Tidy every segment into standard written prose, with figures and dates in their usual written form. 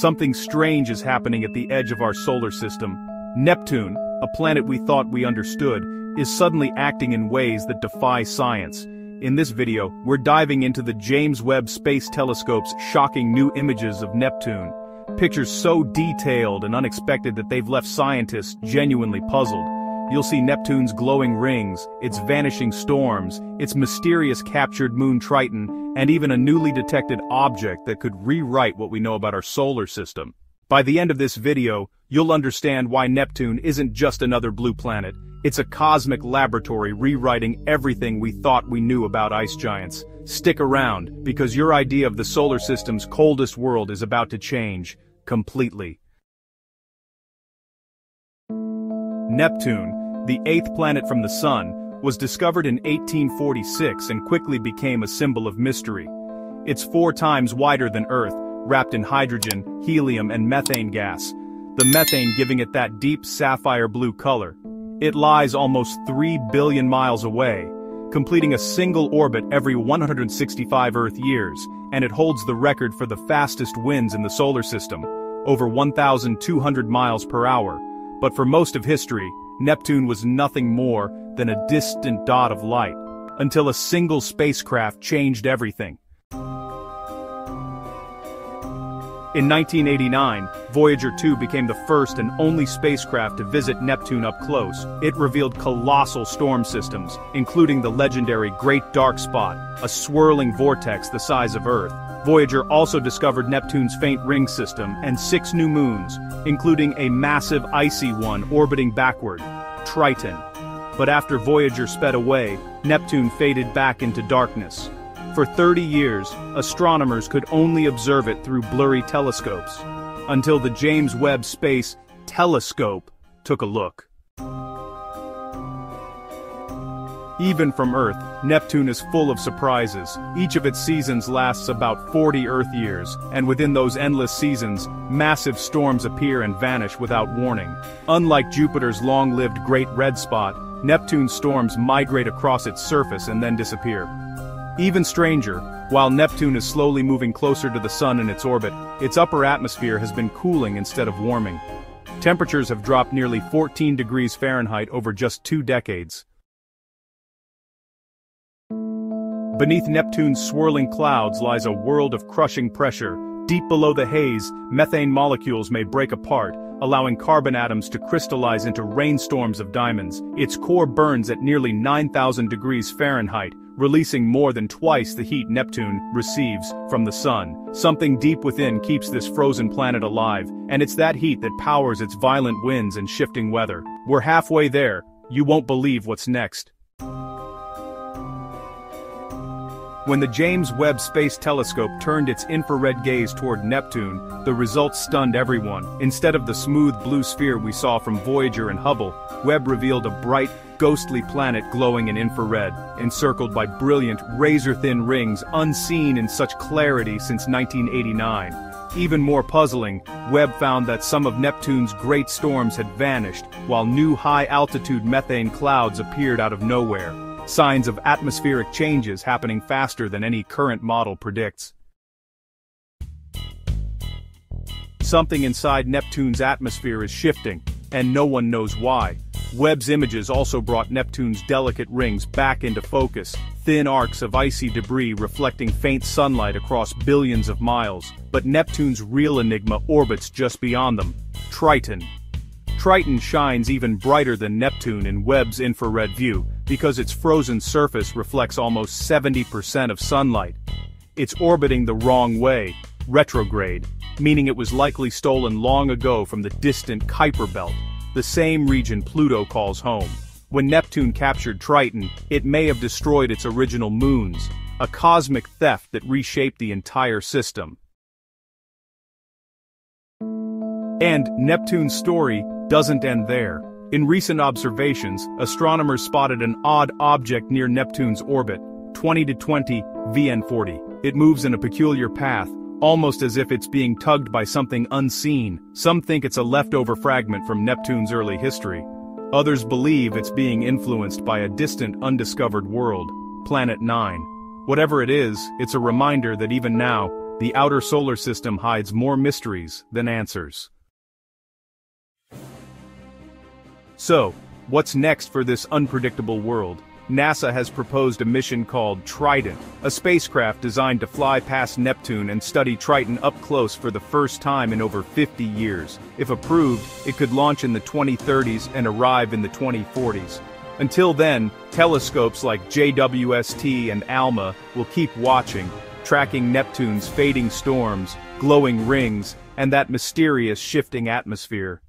Something strange is happening at the edge of our solar system. Neptune, a planet we thought we understood, is suddenly acting in ways that defy science. In this video, we're diving into the James Webb Space Telescope's shocking new images of Neptune. Pictures so detailed and unexpected that they've left scientists genuinely puzzled. You'll see Neptune's glowing rings, its vanishing storms, its mysterious captured moon Triton, and even a newly detected object that could rewrite what we know about our solar system. By the end of this video, you'll understand why Neptune isn't just another blue planet. It's a cosmic laboratory rewriting everything we thought we knew about ice giants. Stick around, because your idea of the solar system's coldest world is about to change completely. Neptune, the eighth planet from the Sun, was discovered in 1846 and quickly became a symbol of mystery. It's 4 times wider than Earth, wrapped in hydrogen, helium, and methane gas, the methane giving it that deep sapphire blue color. It lies almost 3 billion miles away, completing a single orbit every 165 Earth years, and it holds the record for the fastest winds in the solar system, over 1,200 miles per hour. But for most of history, Neptune was nothing more than a distant dot of light, until a single spacecraft changed everything. In 1989, Voyager 2 became the first and only spacecraft to visit Neptune up close. It revealed colossal storm systems, including the legendary Great Dark Spot, a swirling vortex the size of Earth. Voyager also discovered Neptune's faint ring system and 6 new moons, including a massive icy one orbiting backward, Triton. But after Voyager sped away, Neptune faded back into darkness. For 30 years, astronomers could only observe it through blurry telescopes, until the James Webb Space Telescope took a look. Even from Earth, Neptune is full of surprises. Each of its seasons lasts about 40 Earth years, and within those endless seasons, massive storms appear and vanish without warning. Unlike Jupiter's long-lived Great Red Spot, Neptune's storms migrate across its surface and then disappear. Even stranger, while Neptune is slowly moving closer to the Sun in its orbit, its upper atmosphere has been cooling instead of warming. Temperatures have dropped nearly 14 degrees Fahrenheit over just 2 decades. Beneath Neptune's swirling clouds lies a world of crushing pressure. Deep below the haze, methane molecules may break apart, allowing carbon atoms to crystallize into rainstorms of diamonds. Its core burns at nearly 9,000 degrees Fahrenheit, releasing more than twice the heat Neptune receives from the Sun. Something deep within keeps this frozen planet alive, and it's that heat that powers its violent winds and shifting weather. We're halfway there. You won't believe what's next. When the James Webb Space Telescope turned its infrared gaze toward Neptune, the results stunned everyone. Instead of the smooth blue sphere we saw from Voyager and Hubble, Webb revealed a bright, ghostly planet glowing in infrared, encircled by brilliant, razor-thin rings unseen in such clarity since 1989. Even more puzzling, Webb found that some of Neptune's great storms had vanished, while new high-altitude methane clouds appeared out of nowhere. Signs of atmospheric changes happening faster than any current model predicts. Something inside Neptune's atmosphere is shifting, and no one knows why. Webb's images also brought Neptune's delicate rings back into focus, thin arcs of icy debris reflecting faint sunlight across billions of miles. But Neptune's real enigma orbits just beyond them: Triton. Triton shines even brighter than Neptune in Webb's infrared view, because its frozen surface reflects almost 70% of sunlight. It's orbiting the wrong way, retrograde, meaning it was likely stolen long ago from the distant Kuiper Belt, the same region Pluto calls home. When Neptune captured Triton, it may have destroyed its original moons, a cosmic theft that reshaped the entire system. And Neptune's story doesn't end there. In recent observations, astronomers spotted an odd object near Neptune's orbit, 2020 VN40. It moves in a peculiar path, almost as if it's being tugged by something unseen. Some think it's a leftover fragment from Neptune's early history. Others believe it's being influenced by a distant, undiscovered world, Planet 9. Whatever it is, it's a reminder that even now, the outer solar system hides more mysteries than answers. So, what's next for this unpredictable world? NASA has proposed a mission called Trident, a spacecraft designed to fly past Neptune and study Triton up close for the first time in over 50 years. If approved, it could launch in the 2030s and arrive in the 2040s. Until then, telescopes like JWST and ALMA will keep watching, tracking Neptune's fading storms, glowing rings, and that mysterious shifting atmosphere.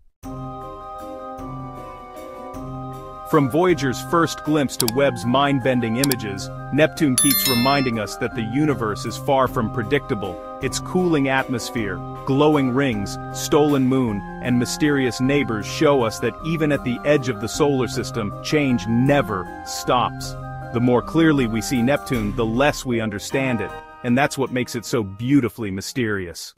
From Voyager's first glimpse to Webb's mind-bending images, Neptune keeps reminding us that the universe is far from predictable. Its cooling atmosphere, glowing rings, stolen moon, and mysterious neighbors show us that even at the edge of the solar system, change never stops. The more clearly we see Neptune, the less we understand it, and that's what makes it so beautifully mysterious.